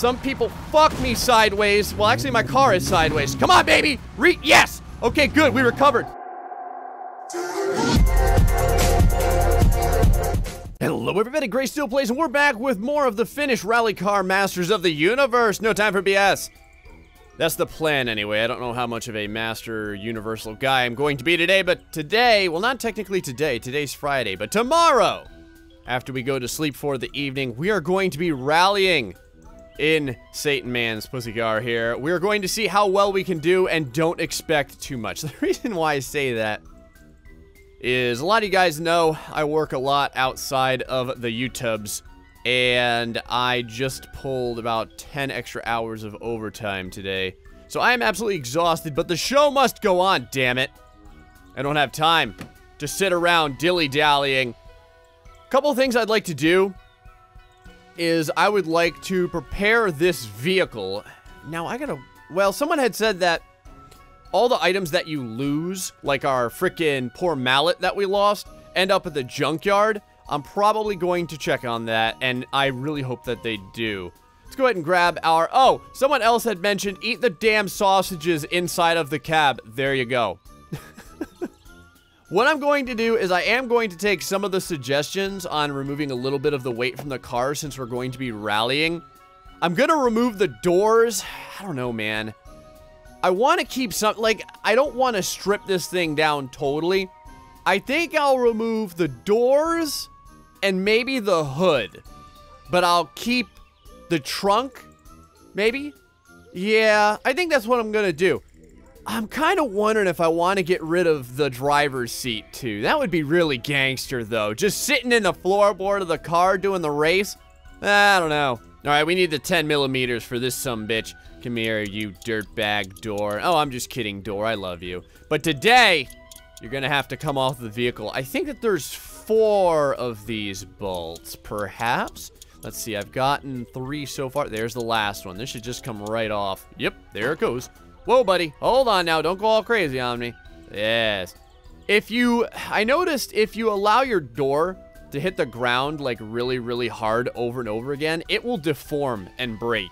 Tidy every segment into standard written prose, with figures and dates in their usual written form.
Some people fuck me sideways. Well, actually, my car is sideways. Come on, baby! Yes! Okay, good, we recovered. Hello, everybody. GrayStillPlays, and we're back with more of the Finnish Rally Car Masters of the Universe. No time for BS. That's the plan, anyway. I don't know how much of a master universal guy I'm going to be today, but today... Well, not technically today. Today's Friday, but tomorrow, after we go to sleep for the evening, we are going to be rallying in Satan Man's pussy car here. We're going to see how well we can do, and don't expect too much. The reason why I say that is a lot of you guys know I work a lot outside of the YouTubes, and I just pulled about 10 extra hours of overtime today. So I am absolutely exhausted, but the show must go on, damn it. I don't have time to sit around dilly-dallying. Couple things I'd like to do is I would like to prepare this vehicle. Now, well, someone had said that all the items that you lose, like our frickin' poor mallet that we lost, end up at the junkyard. I'm probably going to check on that, and I really hope that they do. Let's go ahead and grab our... Oh, someone else had mentioned, eat the damn sausages inside of the cab. There you go. What I'm going to do is I am going to take some of the suggestions on removing a little bit of the weight from the car since we're going to be rallying. I'm going to remove the doors. I don't know, man. I want to keep some... Like, I don't want to strip this thing down totally. I think I'll remove the doors and maybe the hood. But I'll keep the trunk, maybe? Yeah, I think that's what I'm going to do. I'm kind of wondering if I want to get rid of the driver's seat, too. That would be really gangster, though. Just sitting in the floorboard of the car doing the race? I don't know. All right, we need the 10 millimeters for this sumbitch. Come here, you dirtbag door. Oh, I'm just kidding, door. I love you. But today, you're going to have to come off the vehicle. I think that there's 4 of these bolts, perhaps? Let's see. I've gotten 3 so far. There's the last one. This should just come right off. Yep, there it goes. Whoa, buddy. Hold on now. Don't go all crazy on me. Yes. I noticed if you allow your door to hit the ground, like, really, really hard over and over again, it will deform and break.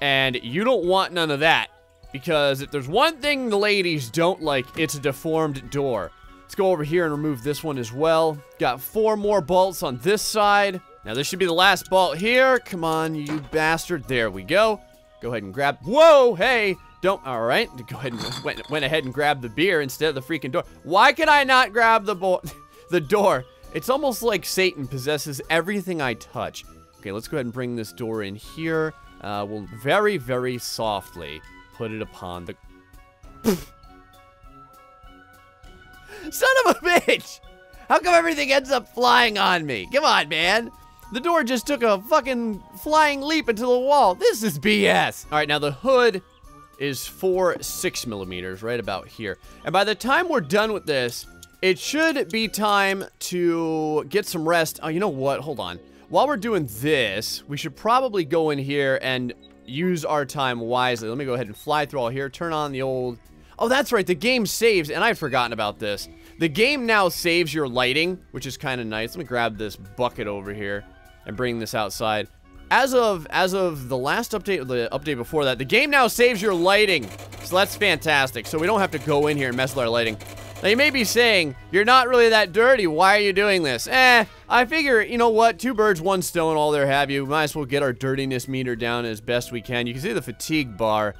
And you don't want none of that. Because if there's one thing the ladies don't like, it's a deformed door. Let's go over here and remove this one as well. Got 4 more bolts on this side. Now, this should be the last bolt here. Come on, you bastard. There we go. Go ahead and grab... Whoa, hey! Don't, all right, go ahead and went ahead and grabbed the beer instead of the freaking door. Why could I not grab the door? It's almost like Satan possesses everything I touch. Okay, let's go ahead and bring this door in here. We'll very, very softly put it upon the... Son of a bitch! How come everything ends up flying on me? Come on, man! The door just took a fucking flying leap into the wall. This is BS! All right, now the hood is 4 6mm right about here. And by the time we're done with this, it should be time to get some rest. Oh, you know what? Hold on. While we're doing this, we should probably go in here and use our time wisely. Let me go ahead and fly through all here. Turn on the old... Oh, that's right. The game saves, and I'd forgotten about this. The game now saves your lighting, which is kind of nice. Let me grab this bucket over here and bring this outside. As of the last update, the update before that, the game now saves your lighting. So that's fantastic. So we don't have to go in here and mess with our lighting. Now, you may be saying, you're not really that dirty. Why are you doing this? I figure, you know what? 2 birds, 1 stone, all there have you. We might as well get our dirtiness meter down as best we can. You can see the fatigue bar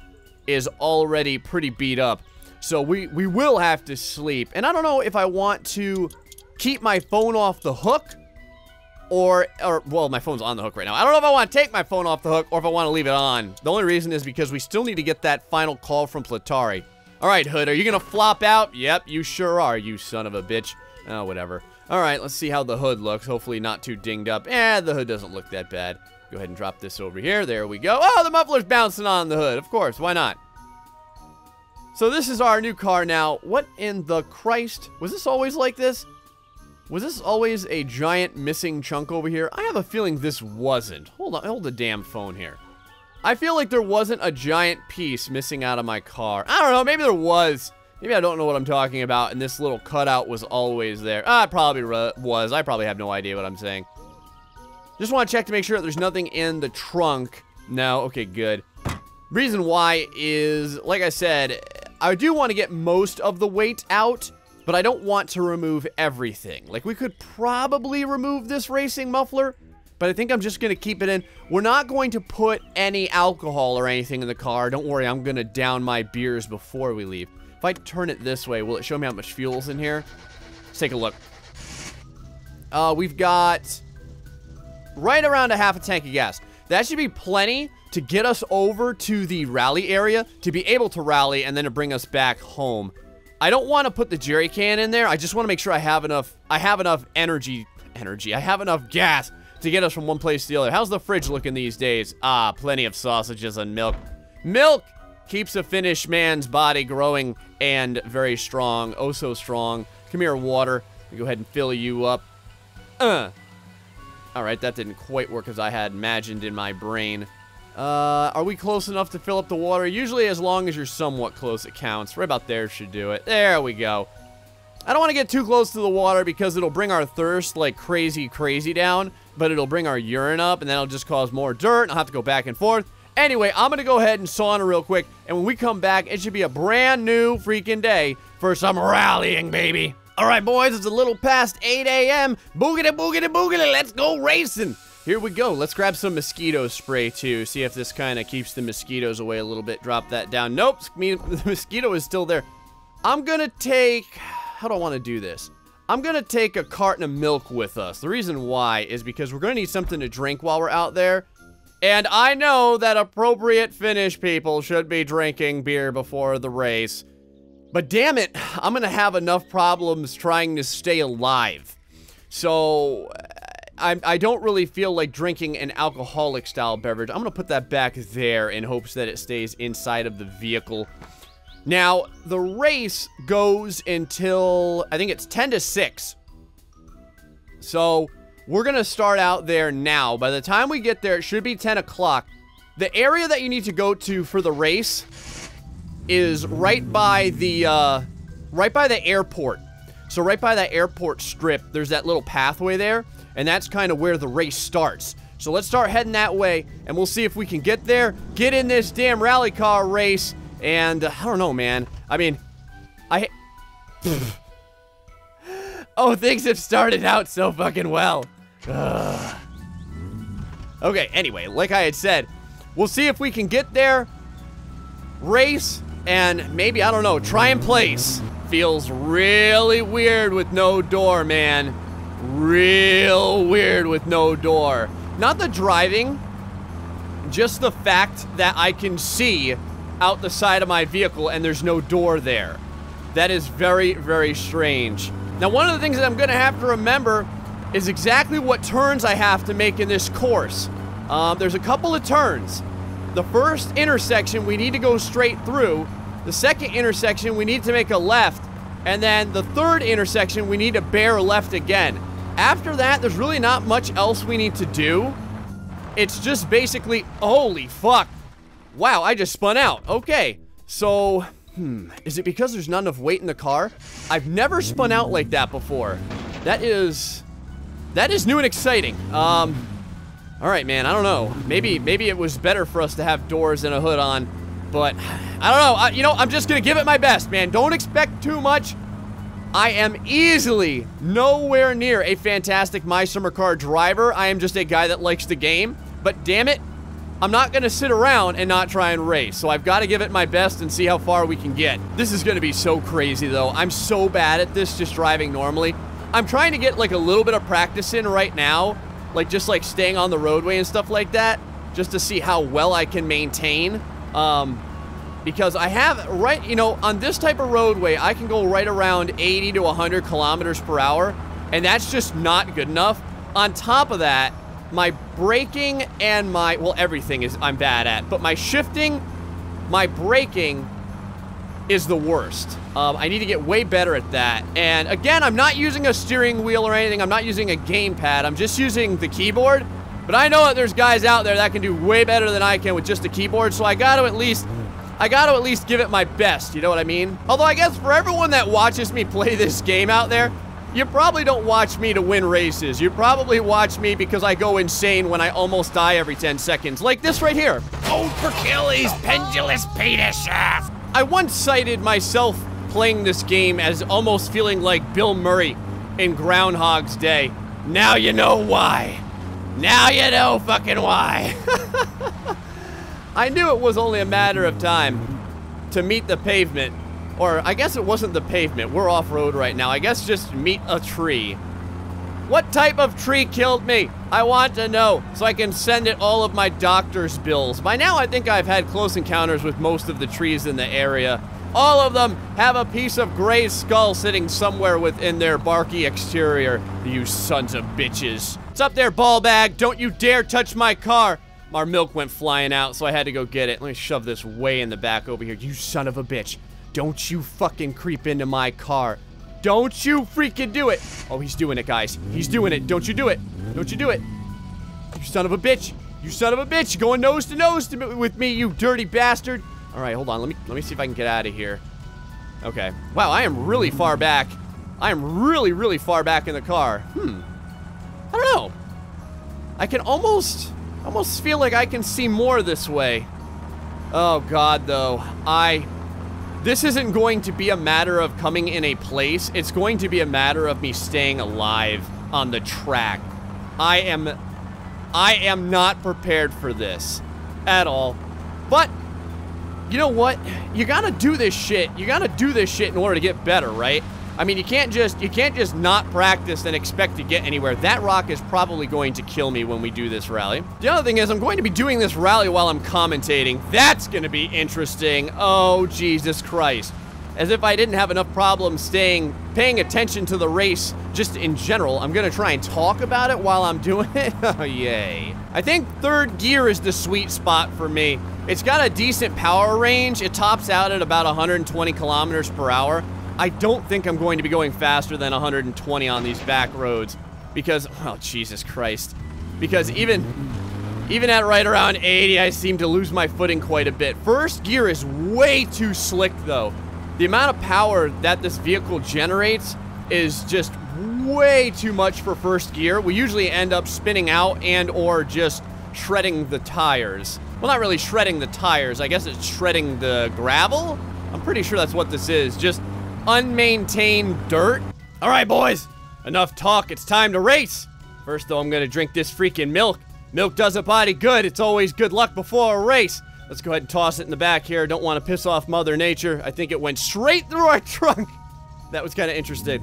is already pretty beat up. So we will have to sleep. And I don't know if I want to keep my phone off the hook. Well, my phone's on the hook right now. I don't know if I want to take my phone off the hook or if I want to leave it on. The only reason is because we still need to get that final call from Platari. All right, Hood, are you going to flop out? Yep, you sure are, you son of a bitch. Oh, whatever. All right, let's see how the hood looks. Hopefully not too dinged up. The hood doesn't look that bad. Go ahead and drop this over here. There we go. Oh, the muffler's bouncing on the hood. Of course, why not? So this is our new car now. What in the Christ? Was this always like this? Was this always a giant missing chunk over here? I have a feeling this wasn't. Hold on, hold the damn phone here. I feel like there wasn't a giant piece missing out of my car. I don't know, maybe there was. Maybe I don't know what I'm talking about, and this little cutout was always there. It probably was. I probably have no idea what I'm saying. Just want to check to make sure that there's nothing in the trunk No? Okay, good. Reason why is, like I said, I do want to get most of the weight out, but I don't want to remove everything. Like, we could probably remove this racing muffler, but I think I'm just going to keep it in. We're not going to put any alcohol or anything in the car. Don't worry, I'm going to down my beers before we leave. If I turn it this way, will it show me how much fuel's in here? Let's take a look. We've got right around a half a tank of gas. That should be plenty to get us over to the rally area, to be able to rally, and then to bring us back home. I don't want to put the jerry can in there. I just want to make sure I have enough. I have enough energy. I have enough gas to get us from one place to the other. How's the fridge looking these days? Ah, plenty of sausages and milk. Milk keeps a Finnish man's body growing and very strong. Oh, so strong. Come here, water. Let me go ahead and fill you up. Alright, that didn't quite work as I had imagined in my brain. Are we close enough to fill up the water? Usually as long as you're somewhat close, it counts. Right about there should do it. There we go. I don't want to get too close to the water because it'll bring our thirst like crazy down, but it'll bring our urine up, and that'll just cause more dirt, and I'll have to go back and forth. Anyway, I'm going to go ahead and sauna real quick, and when we come back, it should be a brand new freaking day for some rallying, baby. All right, boys, it's a little past 8 a.m. Boogity, boogity, boogity, let's go racing. Here we go. Let's grab some mosquito spray, too. See if this kind of keeps the mosquitoes away a little bit. Drop that down. Nope, the mosquito is still there. I'm going to take... How do I want to do this? I'm going to take a carton of milk with us. The reason why is because we're going to need something to drink while we're out there. And I know that appropriate Finnish people should be drinking beer before the race. But damn it, I'm going to have enough problems trying to stay alive. So, I don't really feel like drinking an alcoholic-style beverage. I'm going to put that back there in hopes that it stays inside of the vehicle. Now, the race goes until, I think it's 10 to 6. So, we're going to start out there now. By the time we get there, it should be 10 o'clock. The area that you need to go to for the race is right by the airport. So right by that airport strip, there's that little pathway there, and that's kind of where the race starts. So let's start heading that way, and we'll see if we can get there, get in this damn rally car race, and I don't know, man. I mean, oh, things have started out so fucking well. Ugh. Okay, anyway, like I had said, we'll see if we can get there, race, and maybe, I don't know, try and place. Feels really weird with no door, man. Real weird with no door. Not the driving, just the fact that I can see out the side of my vehicle and there's no door there. That is very, very strange. Now, one of the things that I'm gonna have to remember is exactly what turns I have to make in this course. There's a couple of turns. The first intersection, we need to go straight through. The second intersection, we need to make a left. And then the third intersection, we need to bear left again. After that, there's really not much else we need to do. It's just basically, holy fuck. Wow, I just spun out. Okay, so, is it because there's not enough weight in the car? I've never spun out like that before. That is new and exciting. All right, man, I don't know. Maybe it was better for us to have doors and a hood on, but I don't know. You know, I'm just going to give it my best, man. Don't expect too much. I am easily nowhere near a fantastic My Summer Car driver. I am just a guy that likes the game, but damn it, I'm not going to sit around and not try and race, so I've got to give it my best and see how far we can get. This is going to be so crazy, though. I'm so bad at this, just driving normally. I'm trying to get, like, a little bit of practice in right now, like just like staying on the roadway and stuff like that, just to see how well I can maintain, because I have, right, you know, on this type of roadway I can go right around 80 to 100 kilometers per hour, and that's just not good enough. On top of that, my braking and my, well, everything is I'm bad at, but my shifting, my braking is the worst. I need to get way better at that. And again, I'm not using a steering wheel or anything. I'm not using a game pad. I'm just using the keyboard. But I know that there's guys out there that can do way better than I can with just the keyboard. So I got to at least give it my best. You know what I mean? Although I guess for everyone that watches me play this game out there, You probably don't watch me to win races. You probably watch me because I go insane when I almost die every 10 seconds. Like this right here. Oh, Achilles, pendulous penis shaft. I once cited myself playing this game as almost feeling like Bill Murray in Groundhog's Day. Now you know why. Now you know fucking why. I knew it was only a matter of time to meet the pavement. Or I guess it wasn't the pavement. We're off-road right now. I guess just meet a tree. What type of tree killed me? I want to know so I can send it all of my doctor's bills. By now I think I've had close encounters with most of the trees in the area. All of them have a piece of gray skull sitting somewhere within their barky exterior. You sons of bitches. It's up there, ball bag. Don't you dare touch my car. Our milk went flying out, so I had to go get it. Let me shove this way in the back over here. You son of a bitch. Don't you fucking creep into my car. Don't you freaking do it. Oh, he's doing it, guys. He's doing it. Don't you do it. Don't you do it. You son of a bitch. You son of a bitch. You're going nose to nose with me, you dirty bastard. All right, hold on. Let me see if I can get out of here. Okay. Wow, I am really far back. I am really, really far back in the car. I don't know. I can almost feel like I can see more this way. Oh God, though. This isn't going to be a matter of coming in a place. It's going to be a matter of me staying alive on the track. I am not prepared for this at all. But you know what? You gotta do this shit. You gotta do this shit in order to get better, right? I mean, you can't just not practice and expect to get anywhere. That rock is probably going to kill me when we do this rally. The other thing is I'm going to be doing this rally while I'm commentating. That's gonna be interesting. Oh, Jesus Christ. As if I didn't have enough problem paying attention to the race just in general. I'm gonna try and talk about it while I'm doing it. Oh, yay. I think third gear is the sweet spot for me. It's got a decent power range. It tops out at about 120 kilometers per hour. I don't think I'm going to be going faster than 120 on these back roads because, well, Jesus Christ. Because even at right around 80, I seem to lose my footing quite a bit. First gear is way too slick though. The amount of power that this vehicle generates is just way too much for first gear. We usually end up spinning out and or just shredding the tires. Well, not really shredding the tires. I guess it's shredding the gravel. I'm pretty sure that's what this is. Just unmaintained dirt. All right, boys, enough talk. It's time to race. First, though, I'm gonna drink this freaking milk. Milk does a body good. It's always good luck before a race. Let's go ahead and toss it in the back here. Don't want to piss off Mother Nature. I think it went straight through our trunk. That was kind of interesting.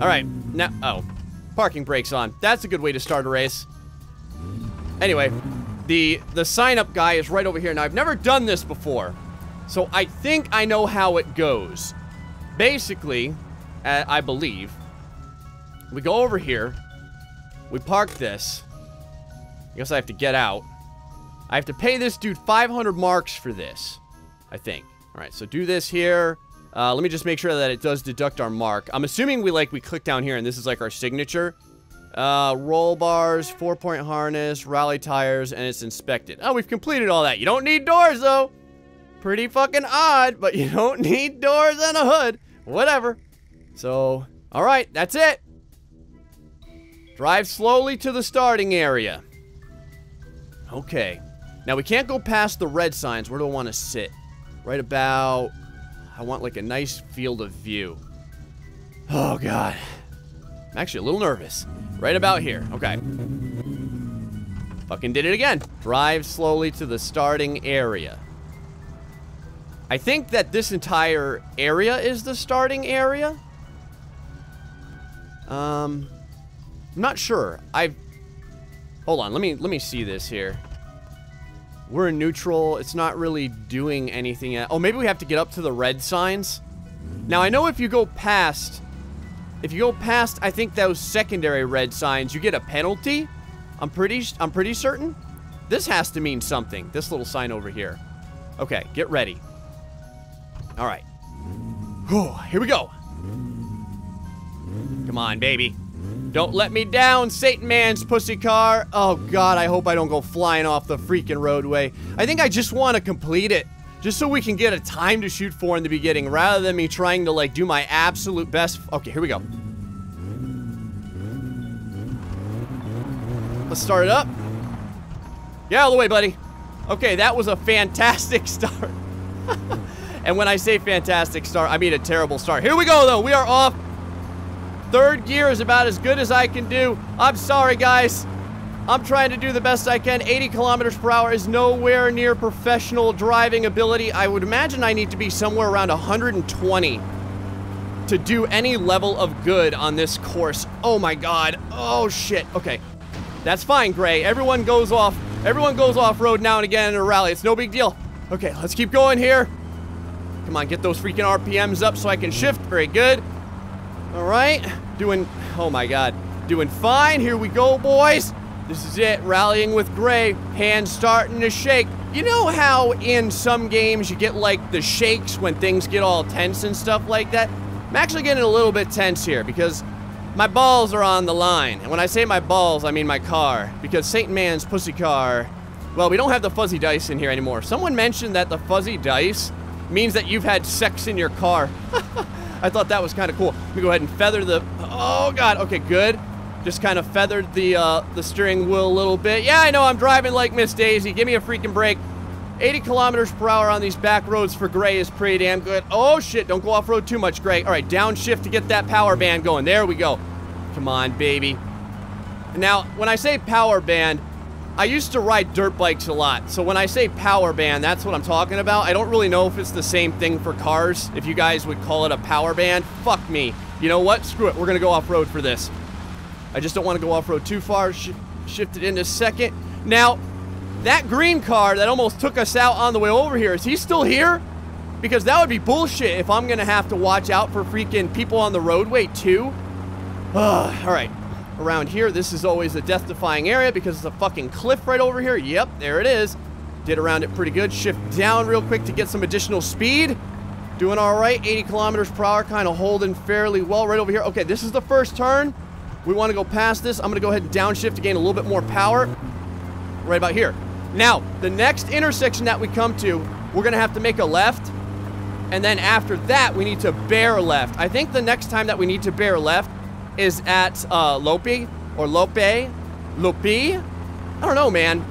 All right, now, oh, parking brake's on. That's a good way to start a race. Anyway, the sign-up guy is right over here. Now, I've never done this before, so I think I know how it goes. Basically, I believe, we go over here, we park this, I guess I have to get out, I have to pay this dude 500 marks for this, I think. Alright, so do this here, let me just make sure that it does deduct our mark. I'm assuming we click down here and this is like our signature. Roll bars, 4-point harness, rally tires, and it's inspected. Oh, we've completed all that. You don't need doors though! Pretty fucking odd, but you don't need doors and a hood. Whatever. So, all right, that's it. Drive slowly to the starting area. Okay. Now, we can't go past the red signs. Where do I want to sit? Right about... I want, like, a nice field of view. Oh, God. I'm actually a little nervous. Right about here. Okay. Fucking did it again. Drive slowly to the starting area. I think that this entire area is the starting area. I'm not sure. Hold on, let me see this here. We're in neutral. It's not really doing anything yet. Oh, maybe we have to get up to the red signs. Now, I know if you go past, I think those secondary red signs, you get a penalty. I'm pretty certain. This has to mean something. This little sign over here. Okay, get ready. All right. Whew, here we go. Come on, baby. Don't let me down, Satan man's pussy car. Oh, God, I hope I don't go flying off the freaking roadway. I think I just want to complete it, just so we can get a time to shoot for in the beginning, rather than me trying to, like, do my absolute best. Okay, here we go. Let's start it up. Get out of the way, buddy. Okay, that was a fantastic start. And when I say fantastic start, I mean a terrible start. Here we go, though. We are off. Third gear is about as good as I can do. I'm sorry, guys. I'm trying to do the best I can. 80 kilometers per hour is nowhere near professional driving ability. I would imagine I need to be somewhere around 120 to do any level of good on this course. Oh my God. Oh shit. Okay. That's fine, Gray. Everyone goes off. Everyone goes off-road now and again in a rally. It's no big deal. Okay, let's keep going here. Come on, get those freaking RPMs up so I can shift. Very good. All right. Doing, oh my God. Doing fine. Here we go, boys. This is it, rallying with Gray, hands starting to shake. You know how in some games you get like the shakes when things get all tense and stuff like that? I'm actually getting a little bit tense here because my balls are on the line. And when I say my balls, I mean my car, because Saint Man's pussy car, well, we don't have the fuzzy dice in here anymore. Someone mentioned that the fuzzy dice means that you've had sex in your car. I thought that was kind of cool. Let me go ahead and feather the, oh God, okay, good. Just kind of feathered the steering wheel a little bit. Yeah, I know, I'm driving like Miss Daisy. Give me a freaking break. 80 kilometers per hour on these back roads for Gray is pretty damn good. Oh shit, don't go off-road too much, Gray. All right, downshift to get that power band going. There we go. Come on, baby. Now, when I say power band, I used to ride dirt bikes a lot. So when I say power band, that's what I'm talking about. I don't really know if it's the same thing for cars, if you guys would call it a power band. Fuck me. You know what? Screw it, we're gonna go off-road for this. I just don't want to go off-road too far. Shift it into second. Now, that green car that almost took us out on the way over here, is he still here? Because that would be bullshit if I'm going to have to watch out for freaking people on the roadway too. All right, around here, this is always a death-defying area because it's a fucking cliff right over here. Yep, there it is. Did around it pretty good. Shift down real quick to get some additional speed. Doing all right, 80 kilometers per hour, kind of holding fairly well right over here. Okay, this is the first turn. We want to go past this. I'm going to go ahead and downshift to gain a little bit more power. Right about here. Now, the next intersection that we come to, we're going to have to make a left. And then after that, we need to bear left. I think the next time that we need to bear left is at Lope. I don't know, man.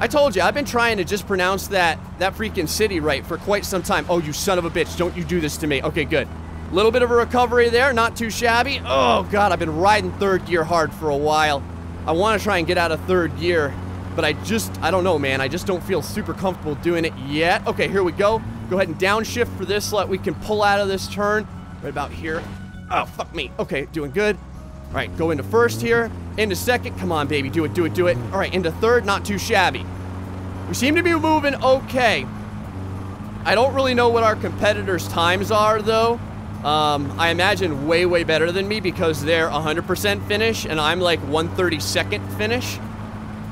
I told you, I've been trying to just pronounce that freaking city right for quite some time. Oh, you son of a bitch. Don't you do this to me. Okay, good. Little bit of a recovery there, not too shabby. Oh God, I've been riding third gear hard for a while. I want to try and get out of third gear, but I don't know, man. I just don't feel super comfortable doing it yet. Okay, here we go. Go ahead and downshift for this so that we can pull out of this turn. Right about here. Oh, fuck me. Okay, doing good. All right, go into first here. Into second, come on, baby, do it, do it, do it. All right, into third, not too shabby. We seem to be moving okay. I don't really know what our competitors' times are, though. I imagine way, way better than me because they're 100% Finnish and I'm like 132nd Finnish.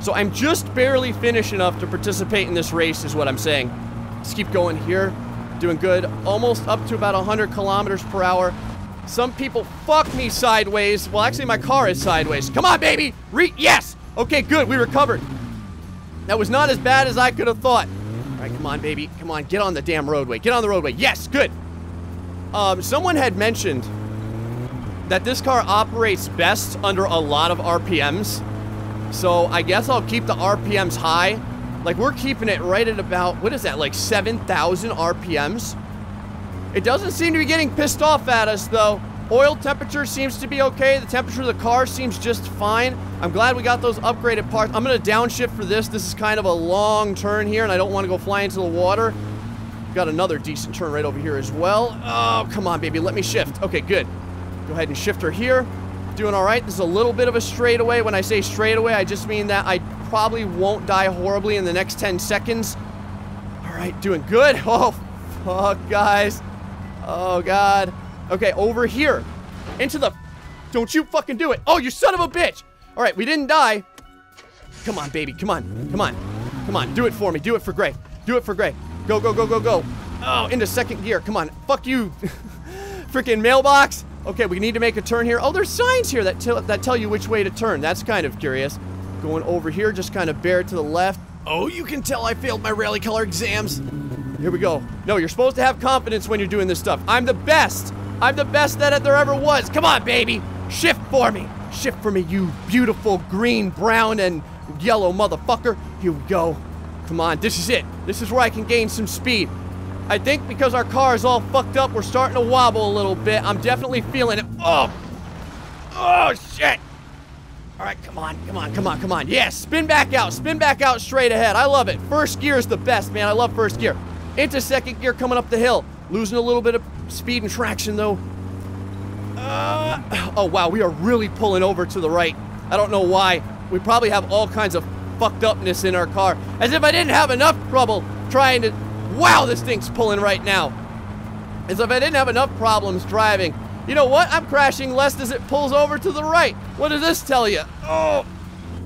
So I'm just barely Finnish enough to participate in this race is what I'm saying. Let's keep going here. Doing good. Almost up to about 100 kilometers per hour. Some people fuck me sideways. Well, actually my car is sideways. Come on, baby! Yes! Okay, good. We recovered. That was not as bad as I could have thought. All right, come on, baby. Come on, get on the damn roadway. Get on the roadway. Yes, good. Someone had mentioned that this car operates best under a lot of RPMs. So I guess I'll keep the RPMs high. Like we're keeping it right at about, what is that, like 7,000 RPMs? It doesn't seem to be getting pissed off at us though. Oil temperature seems to be okay. The temperature of the car seems just fine. I'm glad we got those upgraded parts. I'm gonna downshift for this. This is kind of a long turn here and I don't want to go fly into the water. Got another decent turn right over here as well. Oh, come on, baby. Let me shift. Okay, good. Go ahead and shift her here. Doing all right. This is a little bit of a straightaway. When I say straightaway, I just mean that I probably won't die horribly in the next 10 seconds. All right, doing good. Oh, fuck, guys. Oh, God. Okay, over here. Into the... Don't you fucking do it. Oh, you son of a bitch. All right, we didn't die. Come on, baby. Come on. Come on. Come on. Do it for me. Do it for Gray. Do it for Gray. Go, go, go, go, go. Oh, into second gear. Come on. Fuck you. Freaking mailbox. Okay, we need to make a turn here. Oh, there's signs here that tell you which way to turn. That's kind of curious. Going over here, just kind of bare to the left. Oh, you can tell I failed my rally color exams. Here we go. No, you're supposed to have confidence when you're doing this stuff. I'm the best. I'm the best that there ever was. Come on, baby. Shift for me. Shift for me, you beautiful green, brown, and yellow motherfucker. Here we go. Come on, this is it. This is where I can gain some speed. I think because our car is all fucked up, we're starting to wobble a little bit. I'm definitely feeling it. Oh! Oh, shit! All right, come on, come on, come on, come on. Yes, spin back out straight ahead. I love it. First gear is the best, man. I love first gear. Into second gear coming up the hill. Losing a little bit of speed and traction, though. Oh, wow, we are really pulling over to the right. I don't know why. We probably have all kinds of fucked upness in our car. As if I didn't have enough trouble trying to... Wow, this thing's pulling right now. As if I didn't have enough problems driving. You know what? I'm crashing less as it pulls over to the right. What does this tell you? Oh,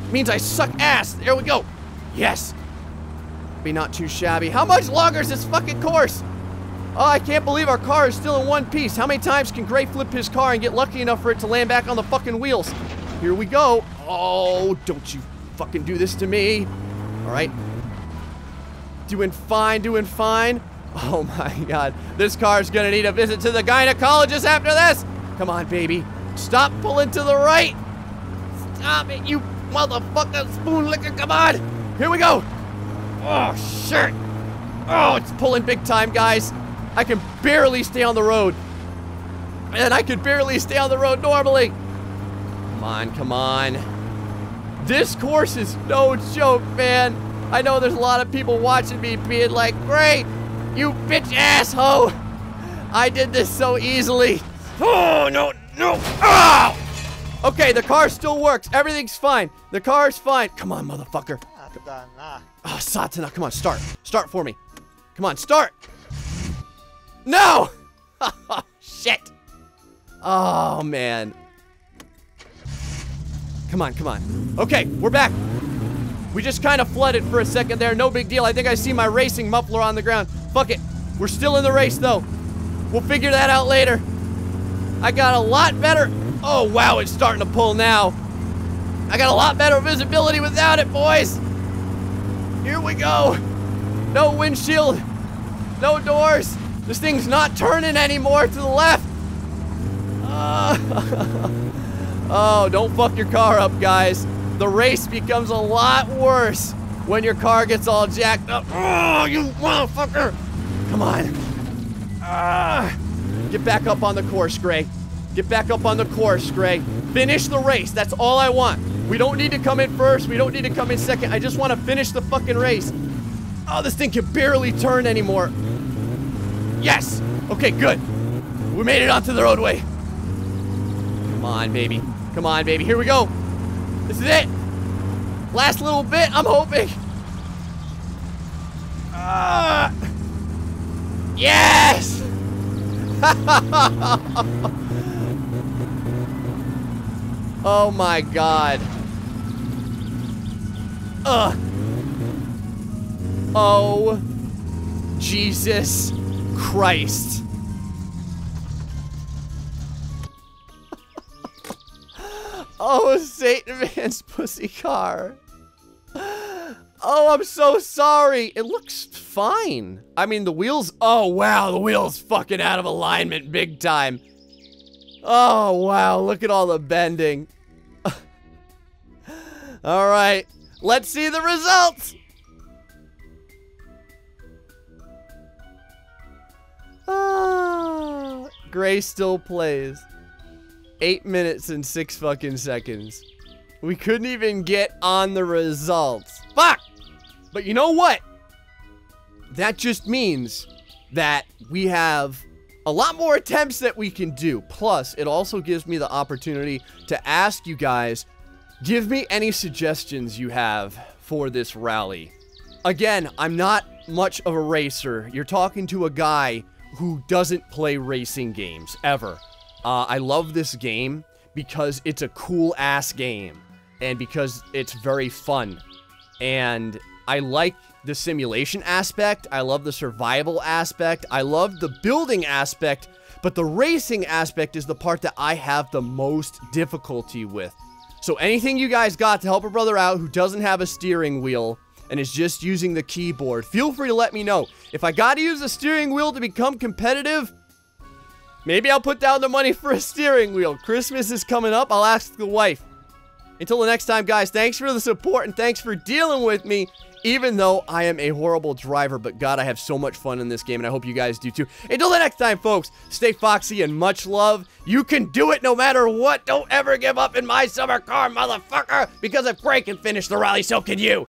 it means I suck ass. There we go. Yes. Be not too shabby. How much longer is this fucking course? Oh, I can't believe our car is still in one piece. How many times can Gray flip his car and get lucky enough for it to land back on the fucking wheels? Here we go. Oh, don't you fucking do this to me. All right. Doing fine, doing fine. Oh my God. This car's gonna need a visit to the gynecologist after this. Come on, baby. Stop pulling to the right. Stop it, you motherfucking spoon licker. Come on. Here we go. Oh, shit. Oh, it's pulling big time, guys. I can barely stay on the road. And I could barely stay on the road normally. Come on, come on. This course is no joke, man. I know there's a lot of people watching me being like, Gray, you bitch asshole. I did this so easily. Oh, no, no. Ow! Okay, the car still works. Everything's fine. The car's fine. Come on, motherfucker. Oh, Satana, come on, start. Start for me. Come on, start. No! Oh, shit. Oh, man. Come on, come on. Okay, we're back. We just kind of flooded for a second there. No big deal. I think I see my racing muffler on the ground. Fuck it. We're still in the race, though. We'll figure that out later. I got a lot better. Oh, wow, it's starting to pull now. I got a lot better visibility without it, boys. Here we go. No windshield. No doors. This thing's not turning anymore to the left. Oh, don't fuck your car up, guys. The race becomes a lot worse when your car gets all jacked up. Oh, you motherfucker. Come on. Get back up on the course, Gray. Get back up on the course, Gray. Finish the race. That's all I want. We don't need to come in first. We don't need to come in second. I just want to finish the fucking race. Oh, this thing can barely turn anymore. Yes! Okay, good. We made it onto the roadway. Come on, baby. Come on, baby. Here we go. This is it. Last little bit, I'm hoping. Yes! Oh my God. Oh, Jesus. Christ. Oh, Satan Man's pussy car. Oh, I'm so sorry. It looks fine. I mean, the wheels, oh wow, the wheels fucking out of alignment big time. Oh, wow, look at all the bending. All right, let's see the results. Ah, Gray still plays. 8 minutes and 6 fucking seconds. We couldn't even get on the results. Fuck! But you know what? That just means that we have a lot more attempts that we can do. Plus, it also gives me the opportunity to ask you guys, give me any suggestions you have for this rally. Again, I'm not much of a racer. You're talking to a guy who doesn't play racing games, ever. I love this game because it's a cool-ass game, and because it's very fun. And I like the simulation aspect, I love the survival aspect, I love the building aspect, but the racing aspect is the part that I have the most difficulty with. So anything you guys got to help a brother out who doesn't have a steering wheel, and is just using the keyboard, feel free to let me know. If I gotta use the steering wheel to become competitive, Maybe I'll put down the money for a steering wheel. Christmas is coming up. I'll ask the wife. Until the next time, guys, thanks for the support and thanks for dealing with me, even though I am a horrible driver. But, God, I have so much fun in this game, and I hope you guys do, too. Until the next time, folks, stay foxy and much love. You can do it no matter what. Don't ever give up in My Summer Car, motherfucker, because if Gray can finish the rally, so can you.